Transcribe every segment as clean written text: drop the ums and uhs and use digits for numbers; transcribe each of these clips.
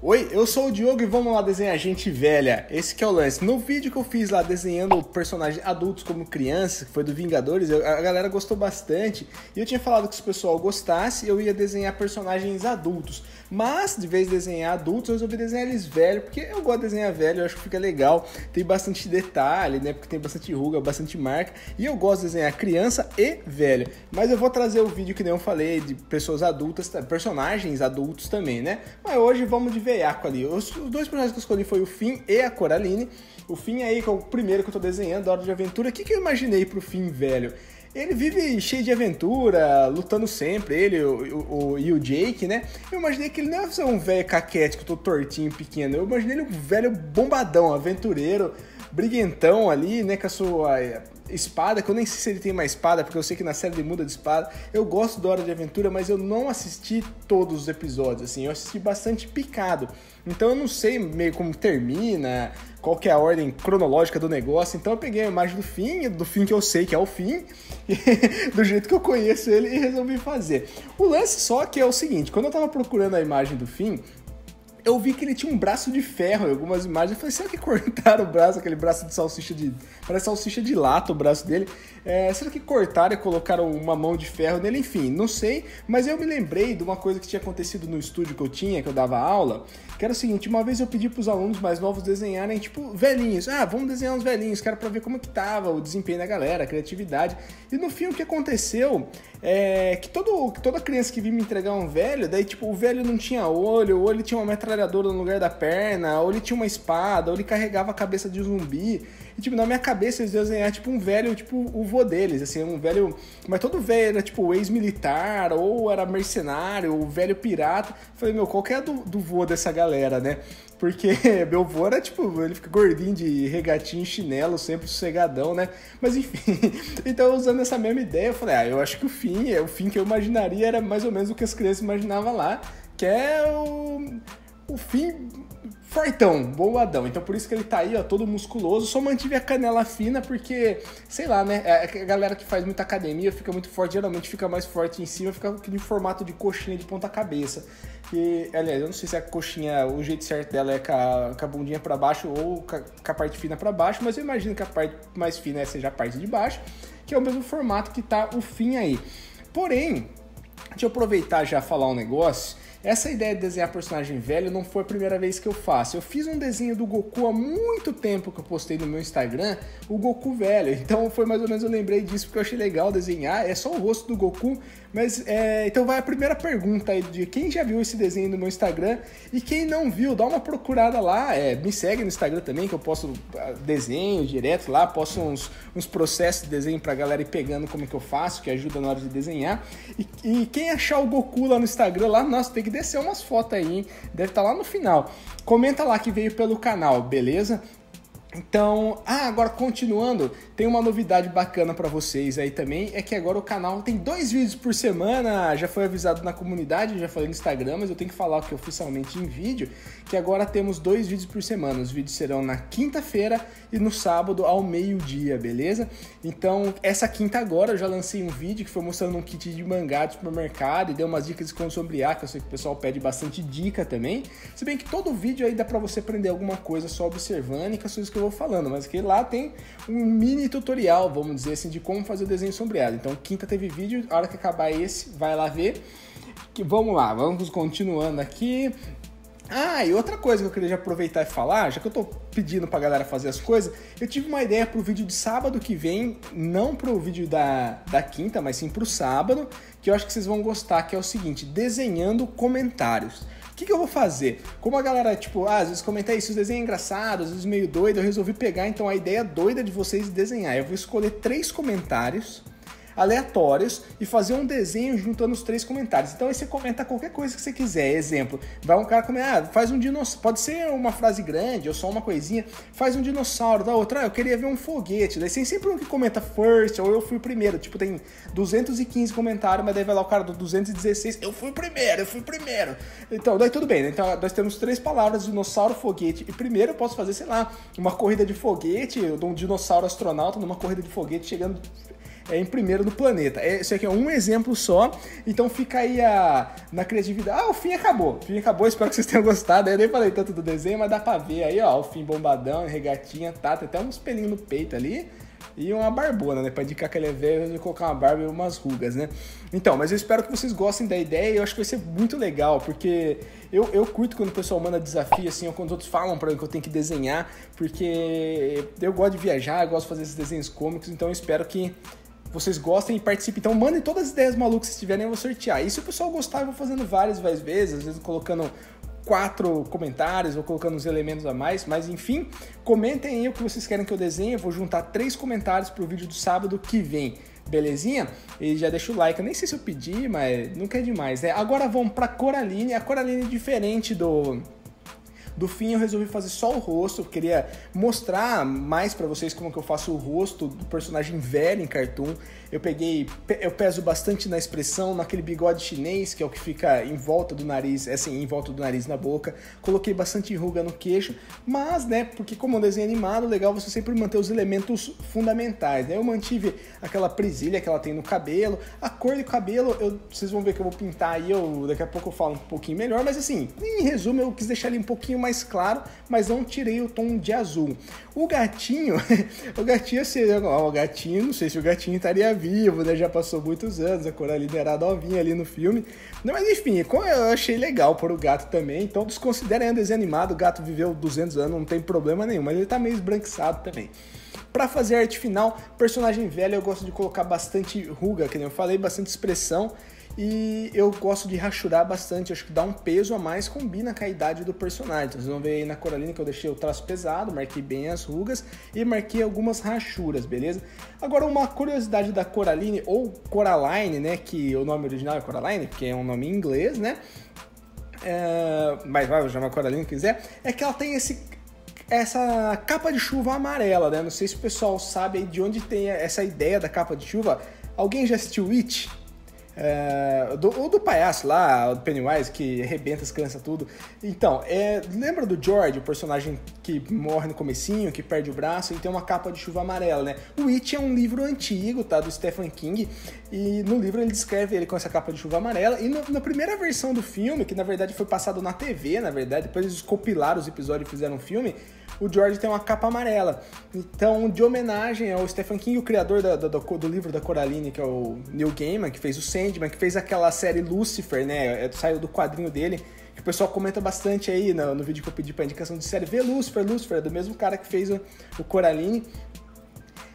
Oi, eu sou o Diogo e vamos lá desenhar gente velha. Esse que é o lance. No vídeo que eu fiz lá desenhando personagens adultos como criança, que foi do Vingadores, a galera gostou bastante. E eu tinha falado que se o pessoal gostasse, eu ia desenhar personagens adultos. Mas, de vez de desenhar adultos, eu resolvi desenhar eles velhos, porque eu gosto de desenhar velho, eu acho que fica legal. Tem bastante detalhe, né? Porque tem bastante ruga, bastante marca. E eu gosto de desenhar criança e velha. Mas eu vou trazer o vídeo que nem eu falei, de pessoas adultas, personagens adultos também, né? Mas hoje vamos de veiaco ali. Os dois personagens que eu escolhi foi o Finn e a Coraline. O Finn aí, que é o primeiro que eu tô desenhando, Hora de Aventura. O que eu imaginei pro Finn velho? Ele vive cheio de aventura, lutando sempre, ele e o Jake, né? Eu imaginei que ele não ia ser um velho caquético, todo tortinho, pequeno. Eu imaginei ele um velho bombadão, aventureiro, briguentão ali, né? Com a sua espada, que eu nem sei se ele tem mais espada, porque eu sei que na série ele muda de espada. Eu gosto da Hora de Aventura, mas eu não assisti todos os episódios, assim. Eu assisti bastante picado. Então eu não sei meio como termina, qual que é a ordem cronológica do negócio. Então eu peguei a imagem do Finn que eu sei que é o Finn, do jeito que eu conheço ele, e resolvi fazer. O lance só que é o seguinte: quando eu tava procurando a imagem do Finn, eu vi que ele tinha um braço de ferro em algumas imagens. Eu falei, será que cortaram o braço, aquele braço de salsicha de... Parece salsicha de lata o braço dele. Será que cortaram e colocaram uma mão de ferro nele? Enfim, não sei. Mas eu me lembrei de uma coisa que tinha acontecido no estúdio que eu tinha, que eu dava aula. Que era o seguinte, uma vez eu pedi para os alunos mais novos desenharem, tipo, velhinhos. Ah, vamos desenhar uns velhinhos, cara, para ver como que tava o desempenho da galera, a criatividade. E no fim, o que aconteceu é que toda criança que vinha me entregar um velho, daí, tipo, o velho não tinha olho, ou ele tinha uma metralhadora no lugar da perna, ou ele tinha uma espada, ou ele carregava a cabeça de um zumbi. E, tipo, na minha cabeça eles desenharam, tipo, um velho, tipo, o vô deles, assim, um velho... Mas todo velho era, tipo, ex-militar, ou era mercenário, ou velho pirata. Falei, meu, qual que é a do vô dessa galera, né? Porque meu vô era, tipo, ele fica gordinho de regatinho, chinelo, sempre sossegadão, né? Mas, enfim, então, usando essa mesma ideia, eu falei, ah, eu acho que o fim que eu imaginaria era mais ou menos o que as crianças imaginavam lá, que é o Finn fortão, bombadão. Então por isso que ele tá aí, ó, todo musculoso. Só mantive a canela fina porque, sei lá, né, a galera que faz muita academia fica muito forte, geralmente fica mais forte em cima, fica em formato de coxinha de ponta cabeça. E, aliás, eu não sei se a coxinha, o jeito certo dela é com a bundinha pra baixo ou com a parte fina pra baixo, mas eu imagino que a parte mais fina seja a parte de baixo, que é o mesmo formato que tá o Finn aí. Porém, deixa eu aproveitar já falar um negócio. Essa ideia de desenhar personagem velho não foi a primeira vez que eu faço. Eu fiz um desenho do Goku há muito tempo que eu postei no meu Instagram, o Goku velho. Então foi mais ou menos, eu lembrei disso porque eu achei legal desenhar. É só o rosto do Goku. Mas, então vai a primeira pergunta aí de quem já viu esse desenho no meu Instagram. E quem não viu, dá uma procurada lá. Me segue no Instagram também, que eu posto desenho direto lá. Posto uns processos de desenho pra galera ir pegando como é que eu faço, que ajuda na hora de desenhar. E quem achar o Goku lá no Instagram, lá, nossa, tem que descer umas fotos aí, hein? Deve estar lá no final. Comenta lá que veio pelo canal, beleza? Então, agora continuando, tem uma novidade bacana pra vocês aí também, é que agora o canal tem 2 vídeos por semana, já foi avisado na comunidade, já falei no Instagram, mas eu tenho que falar que oficialmente em vídeo, que agora temos 2 vídeos por semana, os vídeos serão na quinta-feira e no sábado ao meio-dia, beleza? Então, essa quinta agora eu já lancei um vídeo que foi mostrando um kit de mangá do supermercado e deu umas dicas de como sombrear, que eu sei que o pessoal pede bastante dica também, se bem que todo vídeo aí dá pra você aprender alguma coisa só observando e com as coisas que eu vou falando, mas que lá tem um mini tutorial, vamos dizer assim, de como fazer o desenho sombreado. Então, quinta teve vídeo, a hora que acabar esse, vai lá ver. Que, vamos lá, vamos continuando aqui. E outra coisa que eu queria já aproveitar e falar, já que eu tô pedindo pra galera fazer as coisas, eu tive uma ideia pro vídeo de sábado que vem, não pro vídeo da quinta, mas sim pro sábado, que eu acho que vocês vão gostar, que é o seguinte, desenhando comentários. O que eu vou fazer? Como a galera, tipo, às vezes comenta isso, os desenhos engraçados, às vezes meio doido, eu resolvi pegar, então, a ideia doida de vocês desenhar. Eu vou escolher 3 comentários aleatórios e fazer um desenho juntando os 3 comentários. Então, aí você comenta qualquer coisa que você quiser. Exemplo, vai um cara comentar, faz um dinossauro. Pode ser uma frase grande ou só uma coisinha. Faz um dinossauro. Da outra, eu queria ver um foguete. Daí tem sempre um que comenta first ou eu fui primeiro. Tipo, tem 215 comentários, mas daí vai lá o cara do 216. Eu fui primeiro. Então, daí tudo bem, né? Então, nós temos 3 palavras, dinossauro, foguete. E primeiro eu posso fazer, sei lá, uma corrida de foguete. Eu dou um dinossauro astronauta numa corrida de foguete chegando... em primeiro do planeta. Isso aqui é um exemplo só, então fica aí na criatividade. Ah, o fim acabou. O fim acabou, espero que vocês tenham gostado. Eu nem falei tanto do desenho, mas dá pra ver aí, ó, o Finn bombadão, regatinha, tá, tem até uns pelinhos no peito ali. E uma barbona, né? Pra indicar que ele é velho, eu colocar uma barba e umas rugas, né? Então, mas eu espero que vocês gostem da ideia. Eu acho que vai ser muito legal, porque eu curto quando o pessoal manda desafio, assim, ou quando os outros falam pra mim que eu tenho que desenhar, porque eu gosto de viajar, eu gosto de fazer esses desenhos cômicos, então eu espero que vocês gostem e participem. Então mandem todas as ideias malucas que vocês tiverem, eu vou sortear. E se o pessoal gostar, eu vou fazendo várias vezes, às vezes colocando 4 comentários, vou colocando uns elementos a mais, mas enfim, comentem aí o que vocês querem que eu desenhe, eu vou juntar 3 comentários pro vídeo do sábado que vem, belezinha? E já deixa o like, eu nem sei se eu pedi, mas nunca é demais, né? Agora vamos pra Coraline. A Coraline é diferente do Finn, eu resolvi fazer só o rosto, eu queria mostrar mais pra vocês como que eu faço o rosto do personagem velho em cartoon. Eu peso bastante na expressão, naquele bigode chinês, que é o que fica em volta do nariz, assim, em volta do nariz, na boca. Coloquei bastante ruga no queixo, mas, né, porque como é um desenho animado, legal você sempre manter os elementos fundamentais, né? Eu mantive aquela presilha que ela tem no cabelo, a cor do cabelo, vocês vão ver que eu vou pintar aí, daqui a pouco eu falo um pouquinho melhor, mas assim, em resumo, eu quis deixar ele um pouquinho mais claro, mas não tirei o tom de azul. O gatinho, o gatinho, não sei se o gatinho estaria vivo, né? Já passou muitos anos, a Coraline era novinha ali no filme. Não, mas enfim, eu achei legal pôr o gato também, então desconsiderem o desenho animado, o gato viveu 200 anos, não tem problema nenhum, mas ele tá meio esbranquiçado também. Pra fazer a arte final, personagem velho, eu gosto de colocar bastante ruga, que nem eu falei, bastante expressão, e eu gosto de rachurar bastante, acho que dá um peso a mais, combina com a idade do personagem. Vocês vão ver aí na Coraline que eu deixei o traço pesado, marquei bem as rugas e marquei algumas rachuras, beleza? Agora uma curiosidade da Coraline, ou Coraline, né, que o nome original é Coraline, porque é um nome em inglês, né, mas vai chamar Coraline se quiser, é que ela tem essa capa de chuva amarela, né, não sei se o pessoal sabe aí de onde tem essa ideia da capa de chuva. Alguém já assistiu It? Ou do palhaço lá, do Pennywise, que arrebenta as crianças tudo. Então, lembra do George, o personagem que morre no comecinho, que perde o braço e tem uma capa de chuva amarela, né? O It é um livro antigo, tá? Do Stephen King, e no livro ele descreve ele com essa capa de chuva amarela, e na primeira versão do filme, que na verdade foi passado na TV, na verdade, depois eles compilaram os episódios e fizeram um filme, o George tem uma capa amarela. Então, de homenagem ao Stephen King, o criador do livro da Coraline, que é o Neil Gaiman, que fez o Sandman, que fez aquela série Lucifer, né? Saiu do quadrinho dele, que o pessoal comenta bastante aí no vídeo que eu pedi pra indicação de série. Vê Lucifer, é do mesmo cara que fez o Coraline.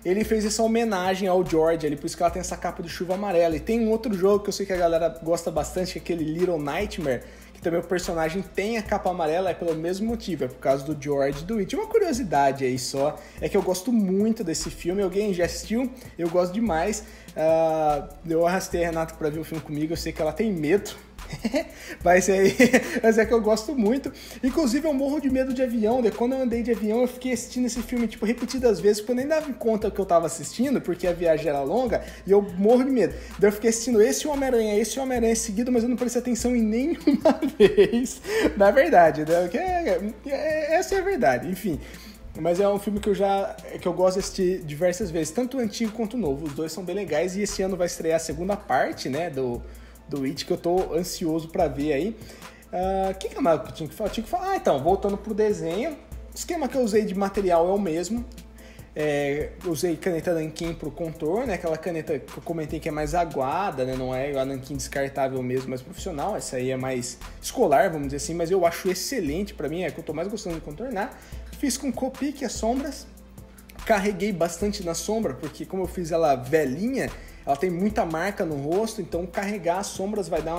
Ele fez essa homenagem ao George ali, por isso que ela tem essa capa de chuva amarela. E tem um outro jogo que eu sei que a galera gosta bastante, que é aquele Little Nightmare, também o personagem tem a capa amarela, é pelo mesmo motivo, é por causa do George do It. Uma curiosidade aí só, é que eu gosto muito desse filme, alguém já assistiu? Eu gosto demais, eu arrastei a Renata pra ver o filme comigo, eu sei que ela tem medo, mas é que eu gosto muito. Inclusive eu morro de medo de avião, quando eu andei de avião eu fiquei assistindo esse filme tipo repetidas vezes, porque eu nem dava conta que eu tava assistindo, porque a viagem era longa e eu morro de medo, daí eu fiquei assistindo esse Homem-Aranha seguido, mas eu não prestei atenção em nenhuma vez, na verdade, né? Essa é a verdade, enfim. Mas é um filme que eu gosto de assistir diversas vezes, tanto o antigo quanto o novo, os dois são bem legais, e esse ano vai estrear a segunda parte, né, do It, que eu tô ansioso pra ver aí. O que mais que eu tinha que falar? Então, voltando pro desenho, o esquema que eu usei de material é o mesmo. Usei caneta nanquim pro contorno, né? Aquela caneta que eu comentei que é mais aguada, né? Não é a nanquim descartável mesmo, mais profissional. Essa aí é mais escolar, vamos dizer assim, mas eu acho excelente pra mim, é que eu tô mais gostando de contornar. Fiz com Copic as sombras, carreguei bastante na sombra, porque como eu fiz ela velhinha, ela tem muita marca no rosto, então carregar as sombras vai dar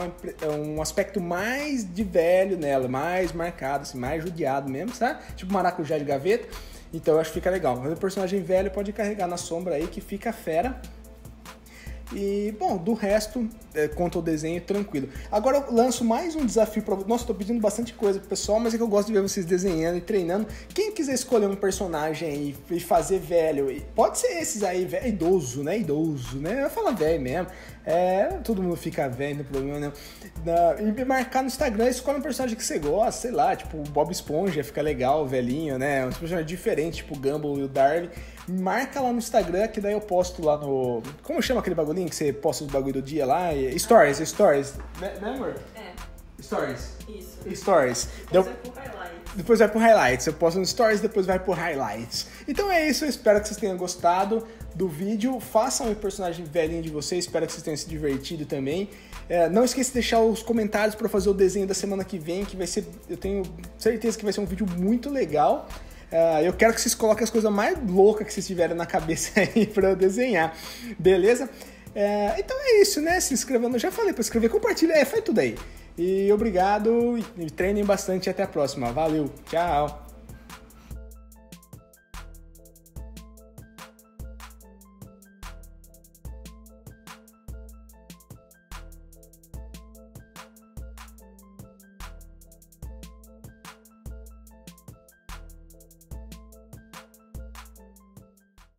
um aspecto mais de velho nela, mais marcado, assim, mais judiado mesmo, sabe? Tipo maracujá de gaveta, então eu acho que fica legal. Mas o personagem velho pode carregar na sombra aí que fica fera. E, bom, do resto, quanto ao desenho, tranquilo. Agora eu lanço mais um desafio pra vocês. Nossa, tô pedindo bastante coisa pro pessoal, mas é que eu gosto de ver vocês desenhando e treinando. Quem quiser escolher um personagem e fazer velho, pode ser esses aí, velho, idoso, né? Eu falo velho mesmo. Todo mundo fica velho, não tem problema não. E marcar no Instagram, escolhe um personagem que você gosta, sei lá, tipo o Bob Esponja, fica legal, velhinho, né? Um personagem diferente, tipo o Gumball e o Darwin. marca lá no Instagram, que daí eu posto lá no... Como chama aquele bagulhinho que você posta os bagulho do dia lá? Stories. Né, amor? É. Stories. Isso. Stories. Depois vai pro highlights. Eu posto no Stories, depois vai pro highlights. Então é isso, eu espero que vocês tenham gostado do vídeo. Façam o personagem velhinho de vocês, espero que vocês tenham se divertido também. Não esqueça de deixar os comentários pra fazer o desenho da semana que vem, que vai ser... Eu tenho certeza que vai ser um vídeo muito legal. Eu quero que vocês coloquem as coisas mais loucas que vocês tiverem na cabeça aí pra eu desenhar, beleza? Então é isso, né? Se inscrevendo, já falei pra escrever, compartilha, faz tudo aí. E obrigado, e treinem bastante e até a próxima. Valeu, tchau!